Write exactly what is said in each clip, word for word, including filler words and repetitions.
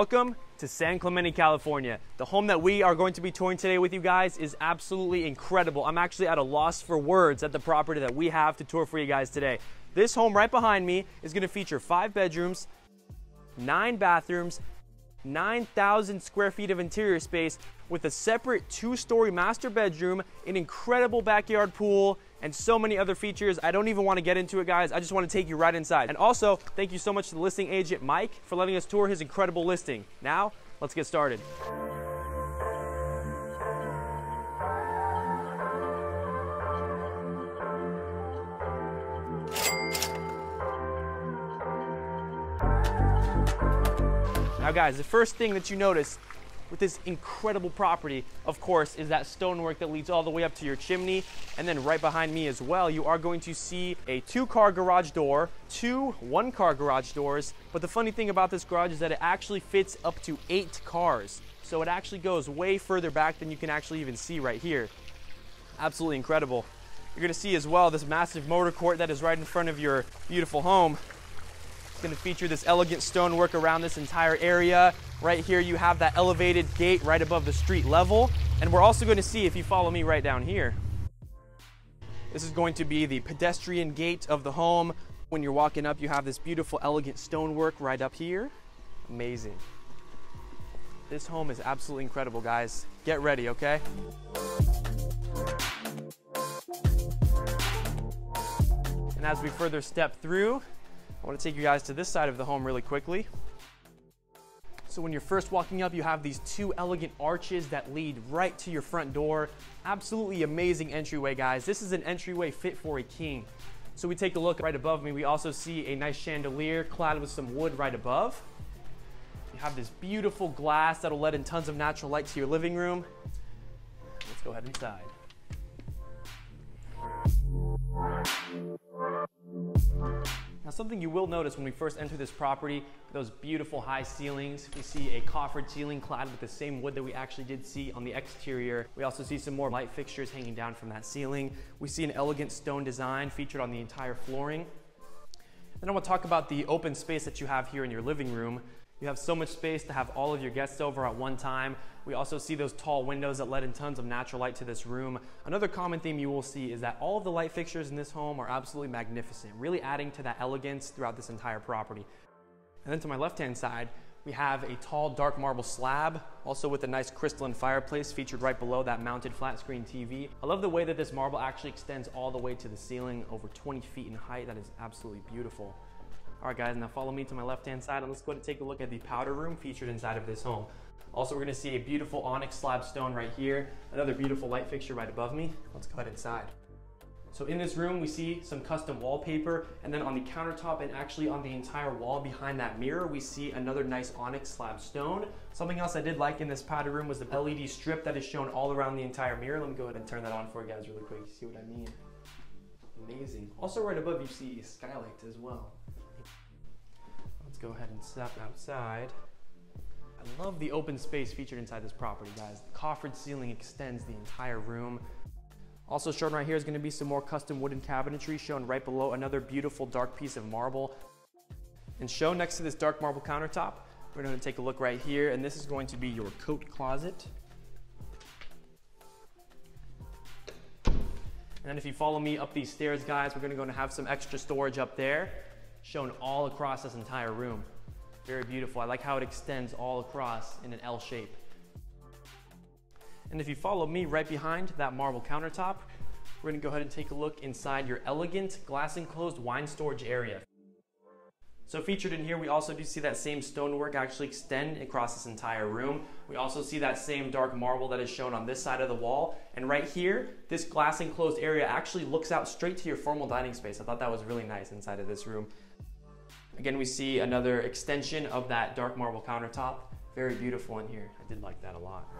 Welcome to San Clemente, California. The home that we are going to be touring today with you guys is absolutely incredible. I'm actually at a loss for words at the property that we have to tour for you guys today. This home right behind me is going to feature five bedrooms, nine bathrooms, nine thousand square feet of interior space with a separate two-story master bedroom, an incredible backyard pool, and so many other features. I don't even want to get into it, guys. I just want to take you right inside. And also, thank you so much to the listing agent, Mike, for letting us tour his incredible listing. Now, let's get started. Now guys, the first thing that you notice with this incredible property, of course, is that stonework that leads all the way up to your chimney. And then right behind me as well, you are going to see a two-car garage door, two one-car garage doors. But the funny thing about this garage is that it actually fits up to eight cars. So it actually goes way further back than you can actually even see right here. Absolutely incredible. You're gonna see as well this massive motor court that is right in front of your beautiful home. It's going to feature this elegant stonework around this entire area. Right here you have that elevated gate right above the street level, and we're also going to see, if you follow me right down here, this is going to be the pedestrian gate of the home. When you're walking up, you have this beautiful elegant stonework right up here. Amazing. This home is absolutely incredible, guys. Get ready, okay? And as we further step through, I want to take you guys to this side of the home really quickly. So when you're first walking up, you have these two elegant arches that lead right to your front door. Absolutely amazing entryway, guys. This is an entryway fit for a king. So we take a look right above me. We also see a nice chandelier clad with some wood right above. You have this beautiful glass that'll let in tons of natural light to your living room. Let's go ahead inside. Now, something you will notice when we first enter this property, those beautiful high ceilings. We see a coffered ceiling clad with the same wood that we actually did see on the exterior. We also see some more light fixtures hanging down from that ceiling. We see an elegant stone design featured on the entire flooring. Then I want to talk about the open space that you have here in your living room. You have so much space to have all of your guests over at one time. We also see those tall windows that let in tons of natural light to this room. Another common theme you will see is that all of the light fixtures in this home are absolutely magnificent, really adding to that elegance throughout this entire property. And then to my left-hand side, we have a tall dark marble slab, also with a nice crystalline fireplace featured right below that mounted flat screen T V. I love the way that this marble actually extends all the way to the ceiling, over twenty feet in height. That is absolutely beautiful. All right, guys, now follow me to my left-hand side and let's go ahead and take a look at the powder room featured inside of this home. Also, we're gonna see a beautiful onyx slab stone right here, another beautiful light fixture right above me. Let's go ahead inside. So in this room, we see some custom wallpaper, and then on the countertop and actually on the entire wall behind that mirror, we see another nice onyx slab stone. Something else I did like in this powder room was the L E D strip that is shown all around the entire mirror. Let me go ahead and turn that on for you guys really quick. You see what I mean? Amazing. Also right above, you see skylights as well. Let's go ahead and step outside. I love the open space featured inside this property, guys. The coffered ceiling extends the entire room. Also shown right here is going to be some more custom wooden cabinetry shown right below another beautiful dark piece of marble. And shown next to this dark marble countertop, we're going to take a look right here, and this is going to be your coat closet. And then if you follow me up these stairs, guys, we're going to go and have some extra storage up there, shown all across this entire room. Very beautiful. I like how it extends all across in an L shape. And if you follow me right behind that marble countertop, we're going to go ahead and take a look inside your elegant glass-enclosed wine storage area. So featured in here, we also do see that same stonework actually extend across this entire room. We also see that same dark marble that is shown on this side of the wall. And right here, this glass enclosed area actually looks out straight to your formal dining space. I thought that was really nice inside of this room. Again, we see another extension of that dark marble countertop. Very beautiful in here. I did like that a lot.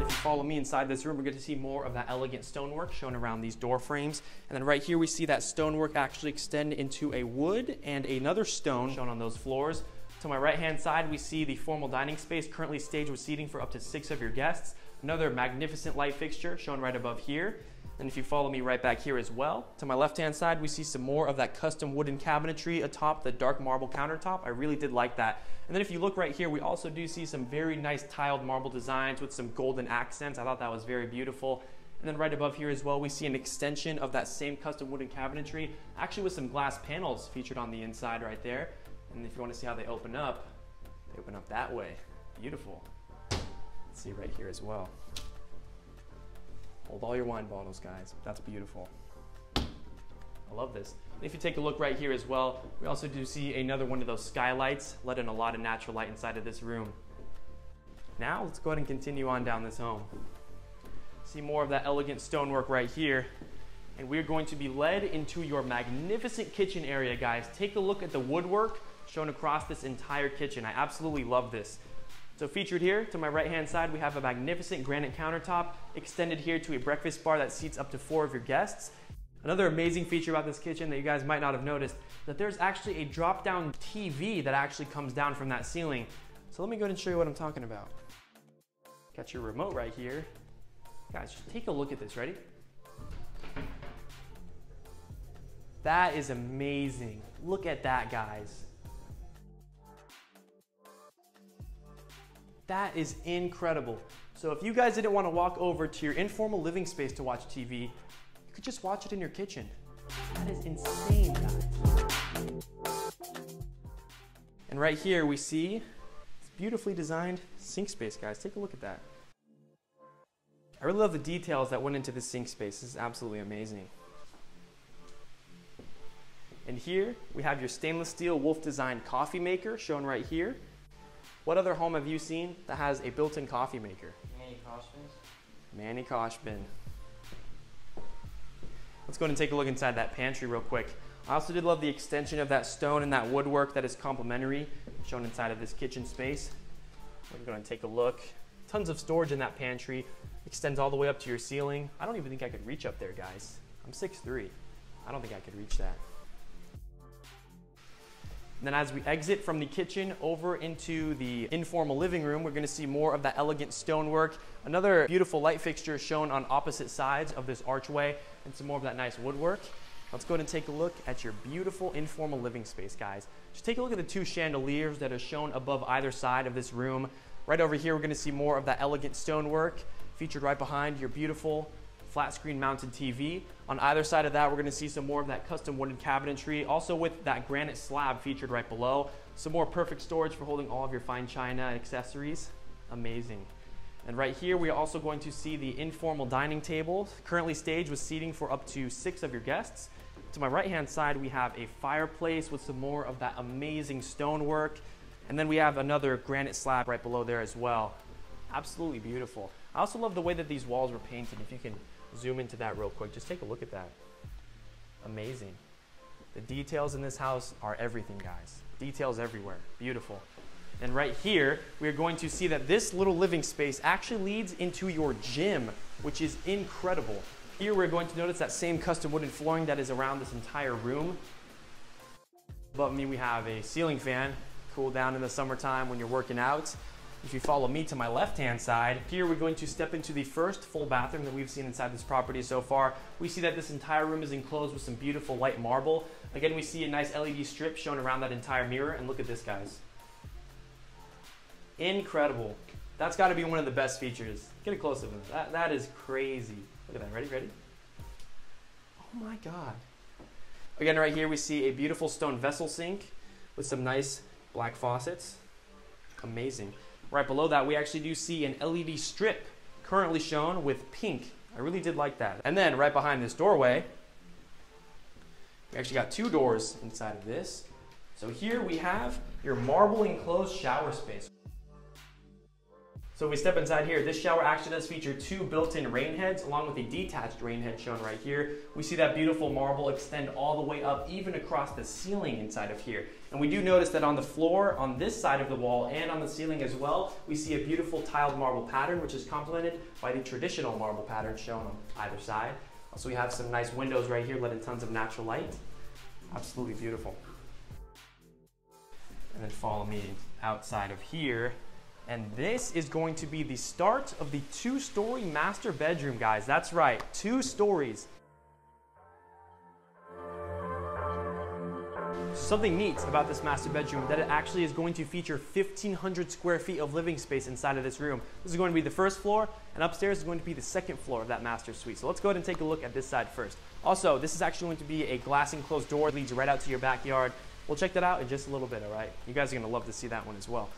If you follow me inside this room, we're going to see more of that elegant stonework shown around these door frames. And then right here, we see that stonework actually extend into a wood and another stone shown on those floors. To my right-hand side, we see the formal dining space, currently staged with seating for up to six of your guests. Another magnificent light fixture shown right above here. And if you follow me right back here as well, to my left-hand side, we see some more of that custom wooden cabinetry atop the dark marble countertop. I really did like that. And then if you look right here, we also do see some very nice tiled marble designs with some golden accents. I thought that was very beautiful. And then right above here as well, we see an extension of that same custom wooden cabinetry, actually with some glass panels featured on the inside right there. And if you want to see how they open up, they open up that way. Beautiful. Let's see right here as well. Hold all your wine bottles, guys. That's beautiful. I love this. And if you take a look right here as well, we also do see another one of those skylights, let in a lot of natural light inside of this room. Now let's go ahead and continue on down this home. See more of that elegant stonework right here. And we're going to be led into your magnificent kitchen area, guys. Take a look at the woodwork shown across this entire kitchen. I absolutely love this. So featured here, to my right-hand side, we have a magnificent granite countertop extended here to a breakfast bar that seats up to four of your guests. Another amazing feature about this kitchen that you guys might not have noticed, that there's actually a drop-down T V that actually comes down from that ceiling. So let me go ahead and show you what I'm talking about. Got your remote right here. Guys, just take a look at this, ready? That is amazing. Look at that, guys. That is incredible. So if you guys didn't want to walk over to your informal living space to watch T V, you could just watch it in your kitchen. That is insane, guys. And right here we see this beautifully designed sink space, guys. Take a look at that. I really love the details that went into the sink space. This is absolutely amazing. And here we have your stainless steel Wolf Design coffee maker shown right here. What other home have you seen that has a built-in coffee maker? Manny Koshbin's. Manny Koshbin. Let's go ahead and take a look inside that pantry real quick. I also did love the extension of that stone and that woodwork that is complementary, shown inside of this kitchen space. We're going to take a look. Tons of storage in that pantry. Extends all the way up to your ceiling. I don't even think I could reach up there, guys. I'm six three. I don't think I could reach that. And then as we exit from the kitchen over into the informal living room, we're gonna see more of that elegant stonework. Another beautiful light fixture shown on opposite sides of this archway and some more of that nice woodwork. Let's go ahead and take a look at your beautiful informal living space, guys. Just take a look at the two chandeliers that are shown above either side of this room. Right over here, we're gonna see more of that elegant stonework featured right behind your beautiful flat screen mounted T V. On either side of that, we're gonna see some more of that custom wooden cabinetry, also with that granite slab featured right below. Some more perfect storage for holding all of your fine china and accessories. Amazing. And right here, we are also going to see the informal dining table, currently staged with seating for up to six of your guests. To my right-hand side, we have a fireplace with some more of that amazing stonework. And then we have another granite slab right below there as well. Absolutely beautiful. I also love the way that these walls were painted. If you can zoom into that real quick, just take a look at that. Amazing. The details in this house are everything, guys. Details everywhere. Beautiful. And right here, we are going to see that this little living space actually leads into your gym, which is incredible. Here we're going to notice that same custom wooden flooring that is around this entire room. Above me, we have a ceiling fan. Cool down in the summertime when you're working out. If you follow me to my left-hand side, here we're going to step into the first full bathroom that we've seen inside this property so far. We see that this entire room is enclosed with some beautiful light marble. Again, we see a nice L E D strip shown around that entire mirror, and look at this, guys. Incredible. That's gotta be one of the best features. Get a close-up of that. That is crazy. Look at that, ready, ready? Oh my God. Again, right here we see a beautiful stone vessel sink with some nice black faucets. Amazing. Right below that, we actually do see an L E D strip currently shown with pink. I really did like that. And then right behind this doorway, we actually got two doors inside of this. So here we have your marble enclosed shower space. So we step inside here. This shower actually does feature two built-in rain heads along with a detached rain head shown right here. We see that beautiful marble extend all the way up even across the ceiling inside of here. And we do notice that on the floor, on this side of the wall and on the ceiling as well, we see a beautiful tiled marble pattern which is complemented by the traditional marble pattern shown on either side. Also we have some nice windows right here letting tons of natural light. Absolutely beautiful. And then follow me outside of here. And this is going to be the start of the two-story master bedroom, guys. That's right, two stories. Something neat about this master bedroom that it actually is going to feature fifteen hundred square feet of living space inside of this room. This is going to be the first floor, and upstairs is going to be the second floor of that master suite. So let's go ahead and take a look at this side first. Also, this is actually going to be a glass enclosed door that leads right out to your backyard. We'll check that out in just a little bit, all right? You guys are going to love to see that one as well.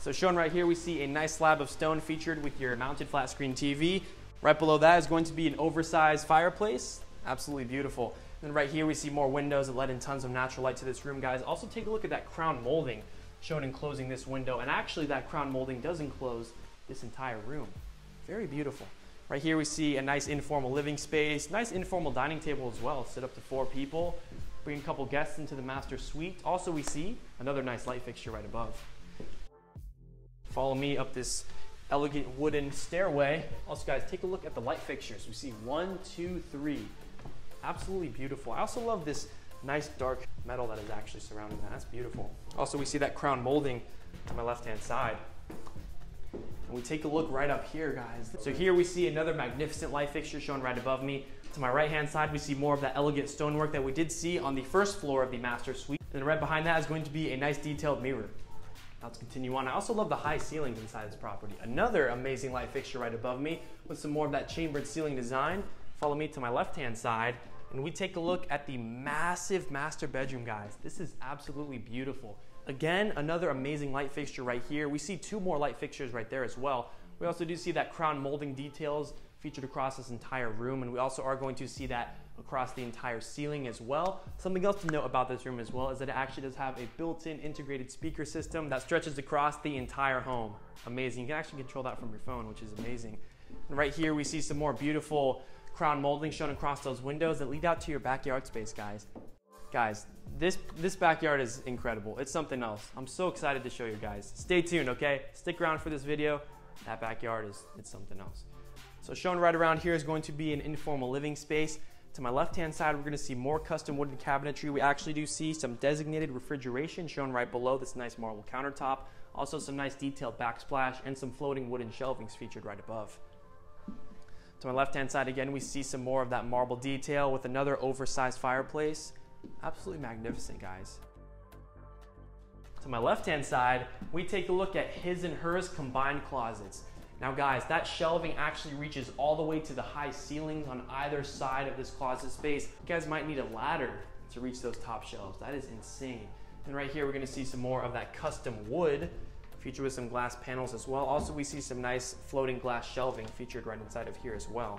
So shown right here, we see a nice slab of stone featured with your mounted flat screen T V. Right below that is going to be an oversized fireplace. Absolutely beautiful. And right here, we see more windows that let in tons of natural light to this room, guys. Also, take a look at that crown molding shown enclosing this window. And actually, that crown molding does enclose this entire room. Very beautiful. Right here, we see a nice informal living space, nice informal dining table as well. Sit up to four people, bring a couple guests into the master suite. Also, we see another nice light fixture right above. Follow me up this elegant wooden stairway. Also, guys, take a look at the light fixtures. We see one, two, three. Absolutely beautiful. I also love this nice dark metal that is actually surrounding that. That's beautiful. Also, we see that crown molding on my left-hand side. And we take a look right up here, guys. So here we see another magnificent light fixture shown right above me. To my right-hand side, we see more of that elegant stonework that we did see on the first floor of the master suite. And right behind that is going to be a nice detailed mirror. Now let's continue on. I also love the high ceilings inside this property. Another amazing light fixture right above me with some more of that chambered ceiling design. Follow me to my left-hand side, and we take a look at the massive master bedroom, guys. This is absolutely beautiful. Again, another amazing light fixture right here. We see two more light fixtures right there as well. We also do see that crown molding details featured across this entire room, and we also are going to see that across the entire ceiling as well. Something else to note about this room as well is that it actually does have a built-in integrated speaker system that stretches across the entire home. Amazing. You can actually control that from your phone, which is amazing. And right here we see some more beautiful crown molding shown across those windows that lead out to your backyard space, guys. Guys, this, this backyard is incredible. It's something else. I'm so excited to show you guys. Stay tuned, okay? Stick around for this video. That backyard is it's something else. So shown right around here is going to be an informal living space. To my left-hand side, we're going to see more custom wooden cabinetry. We actually do see some designated refrigeration shown right below this nice marble countertop. Also some nice detailed backsplash and some floating wooden shelvings featured right above. To my left-hand side again, we see some more of that marble detail with another oversized fireplace. Absolutely magnificent, guys. To my left-hand side, we take a look at his and hers combined closets. Now guys, that shelving actually reaches all the way to the high ceilings on either side of this closet space. You guys might need a ladder to reach those top shelves. That is insane. And right here, we're gonna see some more of that custom wood featured with some glass panels as well. Also, we see some nice floating glass shelving featured right inside of here as well.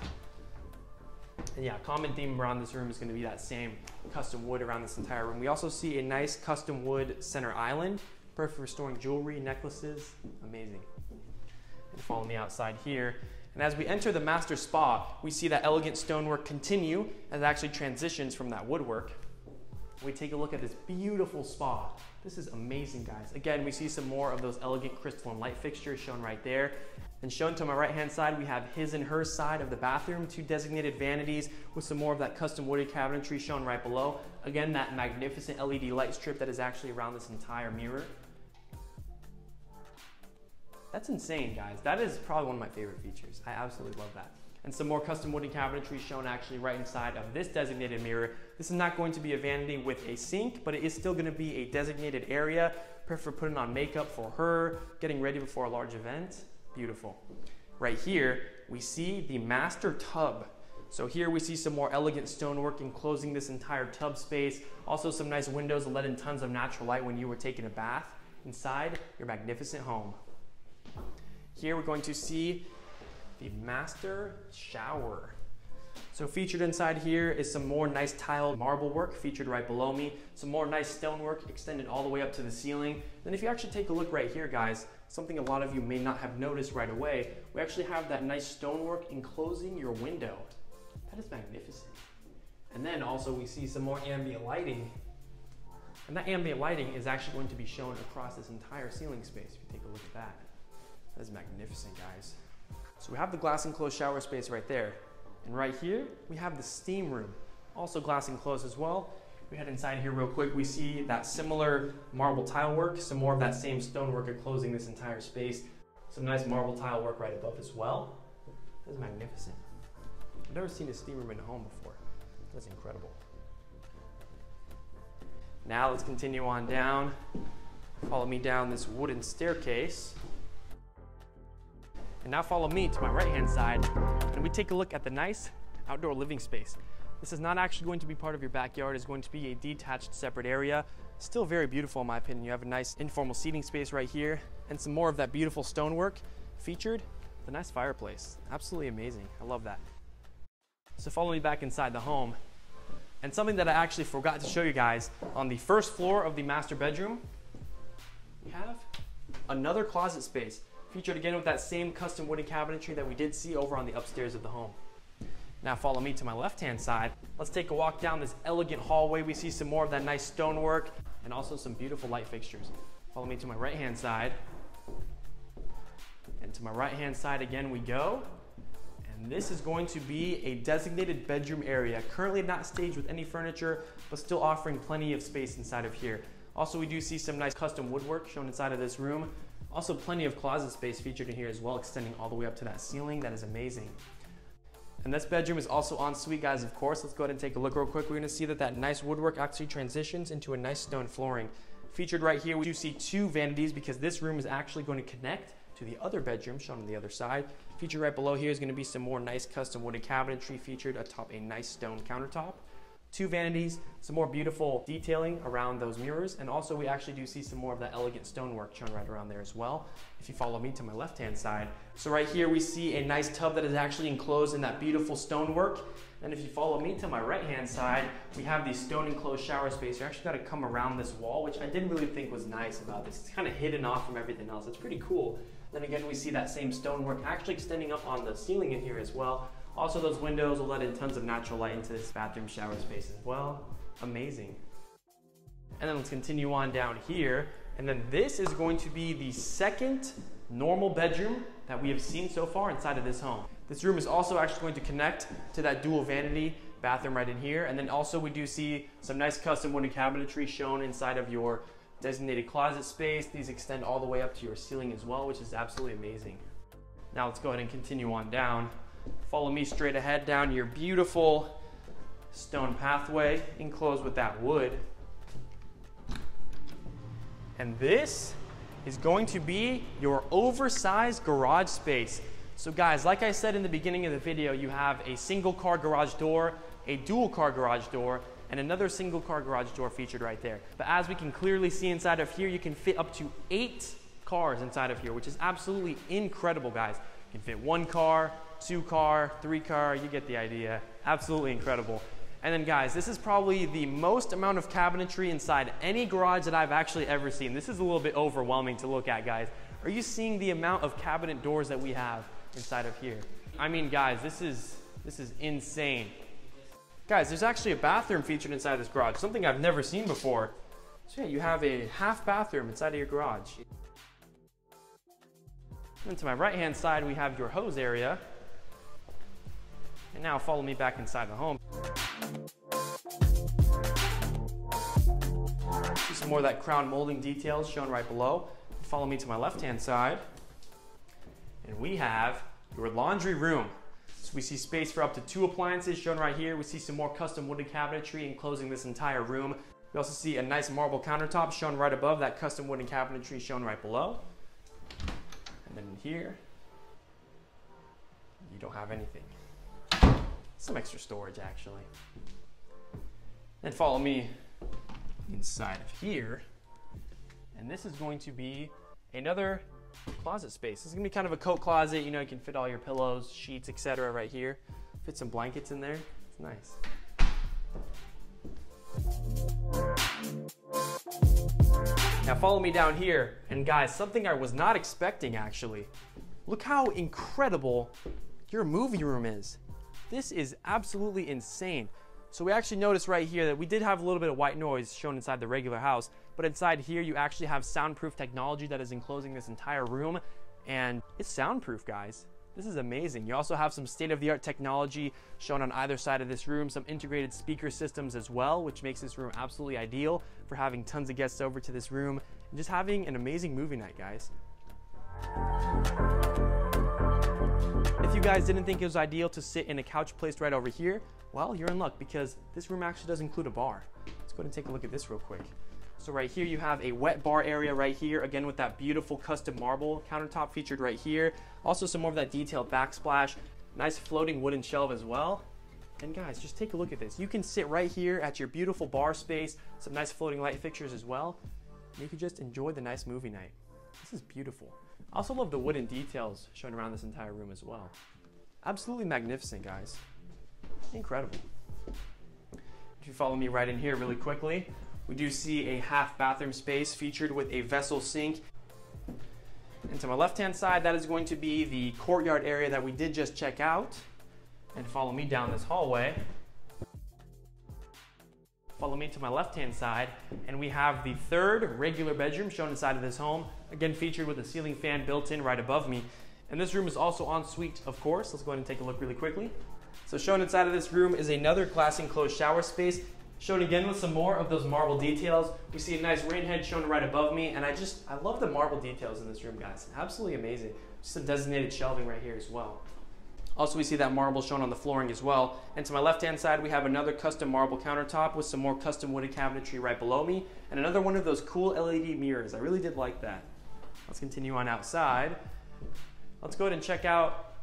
And yeah, common theme around this room is gonna be that same custom wood around this entire room. We also see a nice custom wood center island, perfect for storing jewelry, necklaces, amazing. And follow me outside here. And as we enter the master spa, we see that elegant stonework continue as it actually transitions from that woodwork. We take a look at this beautiful spa. This is amazing, guys. Again, we see some more of those elegant crystalline light fixtures shown right there. And shown to my right-hand side, we have his and her side of the bathroom, two designated vanities with some more of that custom wooded cabinetry shown right below. Again, that magnificent L E D light strip that is actually around this entire mirror. That's insane, guys. That is probably one of my favorite features. I absolutely love that. And some more custom wooden cabinetry shown actually right inside of this designated mirror. This is not going to be a vanity with a sink, but it is still going to be a designated area, perfect for putting on makeup for her, getting ready before a large event. Beautiful. Right here, we see the master tub. So here we see some more elegant stonework enclosing this entire tub space. Also some nice windows that let in tons of natural light when you were taking a bath inside your magnificent home. Here we're going to see the master shower. So featured inside here is some more nice tiled marble work featured right below me, some more nice stonework extended all the way up to the ceiling. Then if you actually take a look right here, guys, something a lot of you may not have noticed right away, we actually have that nice stonework enclosing your window. That is magnificent. And then also we see some more ambient lighting. And that ambient lighting is actually going to be shown across this entire ceiling space. If you take a look at that. That is magnificent, guys. So we have the glass enclosed shower space right there. And right here, we have the steam room, also glass enclosed as well. We head inside here real quick. We see that similar marble tile work, some more of that same stonework enclosing this entire space. Some nice marble tile work right above as well. This is magnificent. I've never seen a steam room in a home before. That's incredible. Now let's continue on down. Follow me down this wooden staircase. And now follow me to my right-hand side, and we take a look at the nice outdoor living space. This is not actually going to be part of your backyard. It's going to be a detached, separate area. Still very beautiful in my opinion. You have a nice informal seating space right here, and some more of that beautiful stonework featured with a nice fireplace. Absolutely amazing. I love that. So follow me back inside the home. And something that I actually forgot to show you guys, on the first floor of the master bedroom, we have another closet space, featured again with that same custom wooden cabinetry that we did see over on the upstairs of the home. Now follow me to my left-hand side. Let's take a walk down this elegant hallway. We see some more of that nice stonework and also some beautiful light fixtures. Follow me to my right-hand side. And to my right-hand side again we go. And this is going to be a designated bedroom area. Currently not staged with any furniture, but still offering plenty of space inside of here. Also, we do see some nice custom woodwork shown inside of this room. Also, plenty of closet space featured in here as well, extending all the way up to that ceiling. That is amazing. And this bedroom is also ensuite, guys, of course. Let's go ahead and take a look real quick. We're gonna see that that nice woodwork actually transitions into a nice stone flooring. Featured right here, we do see two vanities because this room is actually going to connect to the other bedroom shown on the other side. Featured right below here is gonna be some more nice custom wooden cabinetry featured atop a nice stone countertop. Two vanities, some more beautiful detailing around those mirrors, and also we actually do see some more of that elegant stonework shown right around there as well, if you follow me to my left-hand side. So right here we see a nice tub that is actually enclosed in that beautiful stonework, and if you follow me to my right-hand side, we have the stone-enclosed shower space. You're actually gotta come around this wall, which I didn't really think was nice about this. It's kind of hidden off from everything else. It's pretty cool. Then again, we see that same stonework actually extending up on the ceiling in here as well. Also, those windows will let in tons of natural light into this bathroom shower space as well. Amazing. And then let's continue on down here. And then this is going to be the second normal bedroom that we have seen so far inside of this home. This room is also actually going to connect to that dual vanity bathroom right in here. And then also we do see some nice custom wooden cabinetry shown inside of your designated closet space. These extend all the way up to your ceiling as well, which is absolutely amazing. Now let's go ahead and continue on down. Follow me straight ahead down your beautiful stone pathway enclosed with that wood. And this is going to be your oversized garage space. So guys, like I said in the beginning of the video, you have a single car garage door, a dual car garage door, and another single car garage door featured right there. But as we can clearly see inside of here, you can fit up to eight cars inside of here, which is absolutely incredible, guys. You can fit one car, two car, three car, you get the idea. Absolutely incredible. And then guys, this is probably the most amount of cabinetry inside any garage that I've actually ever seen. This is a little bit overwhelming to look at, guys. Are you seeing the amount of cabinet doors that we have inside of here? I mean, guys, this is, this is insane. Guys, there's actually a bathroom featured inside this garage, something I've never seen before. So yeah, you have a half bathroom inside of your garage. And to my right-hand side, we have your hose area. And now follow me back inside the home. See some more of that crown molding details shown right below. Follow me to my left-hand side. And we have your laundry room. So we see space for up to two appliances shown right here. We see some more custom wooden cabinetry enclosing this entire room. We also see a nice marble countertop shown right above that custom wooden cabinetry shown right below. And then here, you don't have anything. Some extra storage actually. Then follow me inside of here. And this is going to be another closet space. This is gonna be kind of a coat closet. You know, you can fit all your pillows, sheets, et cetera right here. Fit some blankets in there. It's nice. Now follow me down here. And guys, something I was not expecting actually. Look how incredible your movie room is. This is absolutely insane. So we actually noticed right here that we did have a little bit of white noise shown inside the regular house, but inside here you actually have soundproof technology that is enclosing this entire room, and it's soundproof, guys. This is amazing. You also have some state-of-the-art technology shown on either side of this room, some integrated speaker systems as well, which makes this room absolutely ideal for having tons of guests over to this room and just having an amazing movie night, guys. If you guys didn't think it was ideal to sit in a couch placed right over here, well, you're in luck because this room actually does include a bar. Let's go ahead and take a look at this real quick. So right here you have a wet bar area right here, again with that beautiful custom marble countertop featured right here. Also some more of that detailed backsplash, nice floating wooden shelf as well. And guys, just take a look at this. You can sit right here at your beautiful bar space, some nice floating light fixtures as well. You can just enjoy the nice movie night. This is beautiful. I also love the wooden details shown around this entire room as well. Absolutely magnificent, guys. Incredible. If you follow me right in here really quickly, we do see a half bathroom space featured with a vessel sink. And to my left-hand side, that is going to be the courtyard area that we did just check out. And follow me down this hallway. Follow me to my left-hand side, and we have the third regular bedroom shown inside of this home. Again, featured with a ceiling fan built in right above me. And this room is also en suite, of course. Let's go ahead and take a look really quickly. So shown inside of this room is another glass enclosed shower space. Shown again with some more of those marble details. We see a nice rain head shown right above me, and I just, I love the marble details in this room, guys. Absolutely amazing. Just some designated shelving right here as well. Also, we see that marble shown on the flooring as well. And to my left-hand side, we have another custom marble countertop with some more custom wooden cabinetry right below me, and another one of those cool L E D mirrors. I really did like that. Let's continue on outside. Let's go ahead and check out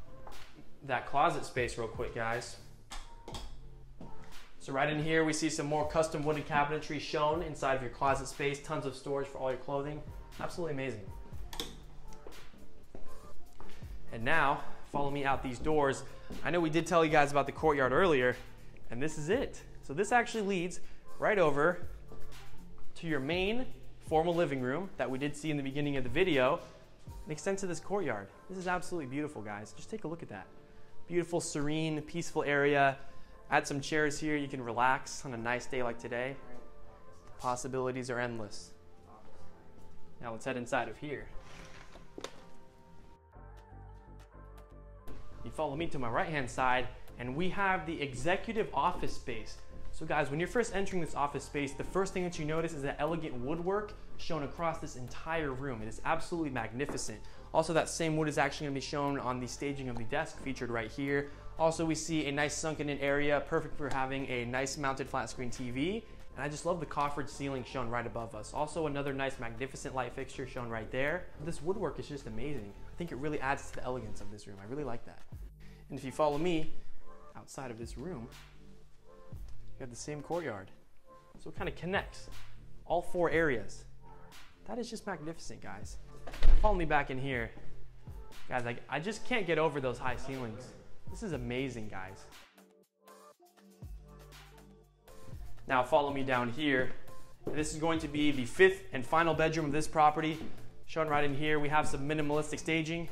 that closet space real quick, guys. So right in here, we see some more custom wooden cabinetry shown inside of your closet space. Tons of storage for all your clothing. Absolutely amazing. And now, follow me out these doors. I know we did tell you guys about the courtyard earlier, and this is it. So this actually leads right over to your main formal living room that we did see in the beginning of the video. Makes sense of this courtyard. This is absolutely beautiful, guys. Just take a look at that. Beautiful, serene, peaceful area. Add some chairs here, you can relax on a nice day like today. The possibilities are endless. Now let's head inside of here. You follow me to my right-hand side, and we have the executive office space. So guys, when you're first entering this office space, the first thing that you notice is that elegant woodwork shown across this entire room. It is absolutely magnificent. Also, that same wood is actually gonna be shown on the staging of the desk featured right here. Also, we see a nice sunken in area, perfect for having a nice mounted flat screen T V. And I just love the coffered ceiling shown right above us. Also, another nice magnificent light fixture shown right there. This woodwork is just amazing. I think it really adds to the elegance of this room. I really like that. And if you follow me outside of this room, you have the same courtyard. So it kind of connects all four areas. That is just magnificent, guys. Follow me back in here. Guys, I, I just can't get over those high ceilings. This is amazing, guys. Now follow me down here. This is going to be the fifth and final bedroom of this property. Shown right in here, we have some minimalistic staging.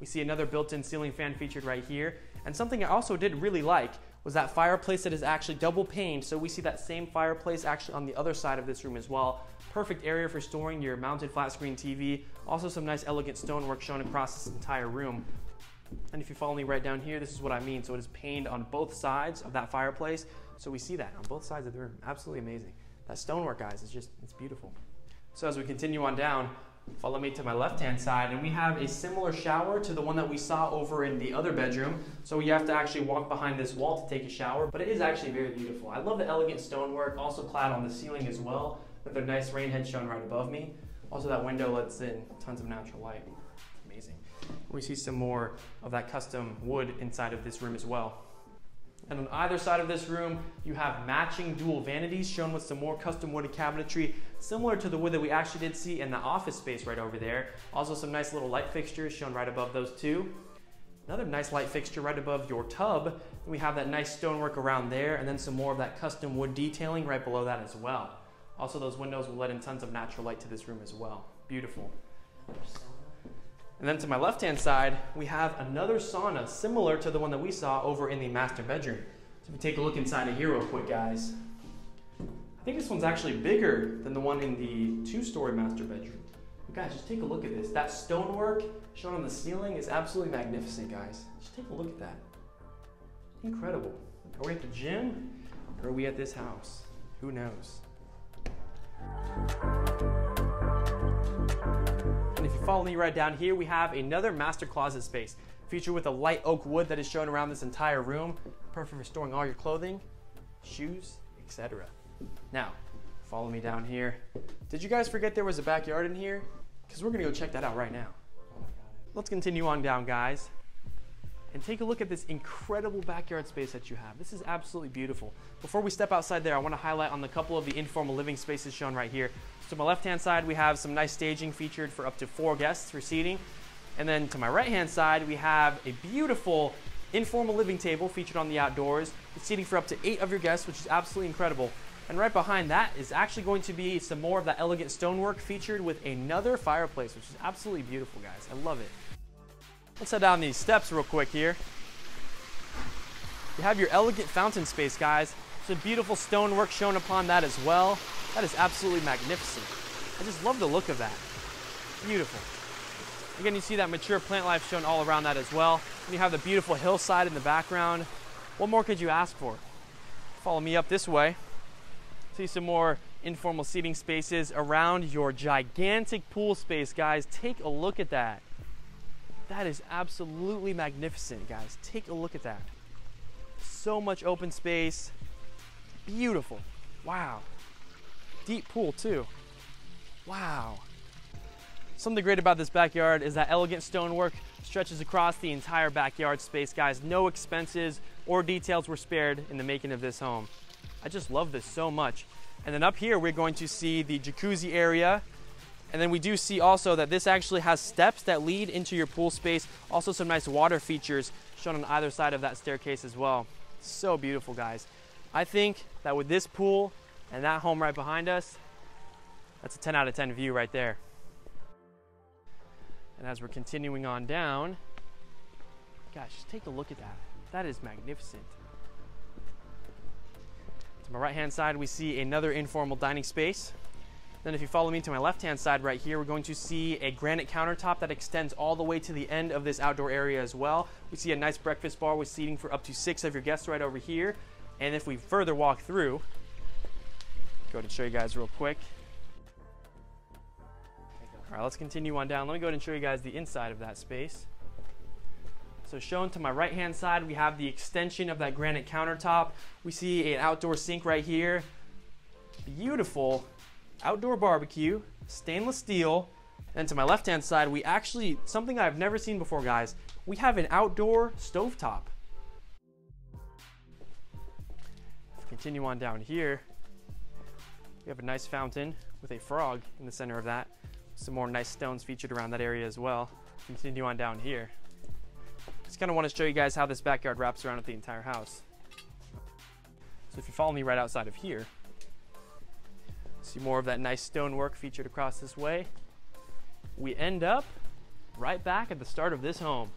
We see another built-in ceiling fan featured right here. And something I also did really like was that fireplace that is actually double paned. So we see that same fireplace actually on the other side of this room as well. Perfect area for storing your mounted flat screen T V. Also some nice elegant stonework shown across this entire room. And if you follow me right down here, this is what I mean. So it is paned on both sides of that fireplace. So we see that on both sides of the room. Absolutely amazing. That stonework, guys, is just, it's beautiful. So as we continue on down, follow me to my left-hand side, and we have a similar shower to the one that we saw over in the other bedroom. So you have to actually walk behind this wall to take a shower, but it is actually very beautiful. I love the elegant stonework, also clad on the ceiling as well, with a nice rain head shown right above me. Also, that window lets in tons of natural light. Amazing. We see some more of that custom wood inside of this room as well. And on either side of this room, you have matching dual vanities shown with some more custom wooden cabinetry, similar to the wood that we actually did see in the office space right over there. Also some nice little light fixtures shown right above those two. Another nice light fixture right above your tub. We have that nice stonework around there, and then some more of that custom wood detailing right below that as well. Also, those windows will let in tons of natural light to this room as well. Beautiful. And then to my left-hand side, we have another sauna similar to the one that we saw over in the master bedroom. So if we take a look inside of here real quick, guys. I think this one's actually bigger than the one in the two-story master bedroom. But guys, just take a look at this. That stonework shown on the ceiling is absolutely magnificent, guys. Just take a look at that. Incredible. Are we at the gym or are we at this house? Who knows? And if you follow me right down here, we have another master closet space, featured with a light oak wood that is shown around this entire room. Perfect for storing all your clothing, shoes, et cetera. Now, follow me down here. Did you guys forget there was a backyard in here? Because we're gonna go check that out right now. Let's continue on down, guys, and take a look at this incredible backyard space that you have. This is absolutely beautiful. Before we step outside there, I wanna highlight on the couple of the informal living spaces shown right here. So to my left-hand side, we have some nice staging featured for up to four guests for seating. And then to my right-hand side, we have a beautiful informal living table featured on the outdoors, with seating for up to eight of your guests, which is absolutely incredible. And right behind that is actually going to be some more of that elegant stonework featured with another fireplace, which is absolutely beautiful, guys. I love it. Let's head down these steps real quick here. You have your elegant fountain space, guys. Some beautiful stonework shown upon that as well. That is absolutely magnificent. I just love the look of that. Beautiful. Again, you see that mature plant life shown all around that as well. And you have the beautiful hillside in the background. What more could you ask for? Follow me up this way. See some more informal seating spaces around your gigantic pool space, guys. Take a look at that. That is absolutely magnificent, guys. Take a look at that. So much open space. Beautiful. Wow. Deep pool too. Wow. Something great about this backyard is that elegant stonework stretches across the entire backyard space, guys. No expenses or details were spared in the making of this home. I just love this so much. And then up here, we're going to see the jacuzzi area. And then we do see also that this actually has steps that lead into your pool space. Also some nice water features shown on either side of that staircase as well. So beautiful, guys. I think that with this pool and that home right behind us, that's a ten out of ten view right there. And as we're continuing on down, gosh, just take a look at that. That is magnificent. To my right-hand side, we see another informal dining space. Then if you follow me to my left-hand side right here, we're going to see a granite countertop that extends all the way to the end of this outdoor area as well. We see a nice breakfast bar with seating for up to six of your guests right over here. And if we further walk through, go ahead and show you guys real quick. All right, let's continue on down. Let me go ahead and show you guys the inside of that space. So shown to my right-hand side, we have the extension of that granite countertop. We see an outdoor sink right here. Beautiful outdoor barbecue, stainless steel. And to my left-hand side, we actually, something I've never seen before, guys, we have an outdoor stovetop. Let's continue on down here. We have a nice fountain with a frog in the center of that. Some more nice stones featured around that area as well. Continue on down here. Just kind of want to show you guys how this backyard wraps around at the entire house. So if you follow me right outside of here, see more of that nice stonework featured across this way. We end up right back at the start of this home.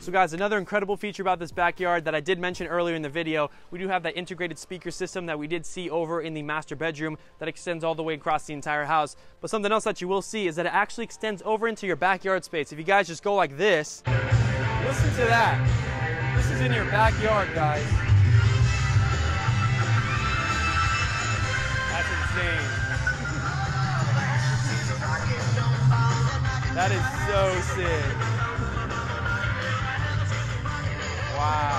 So guys, another incredible feature about this backyard that I did mention earlier in the video, we do have that integrated speaker system that we did see over in the master bedroom that extends all the way across the entire house. But something else that you will see is that it actually extends over into your backyard space. If you guys just go like this, listen to that. This is in your backyard, guys. That's insane. That is so sick. Wow.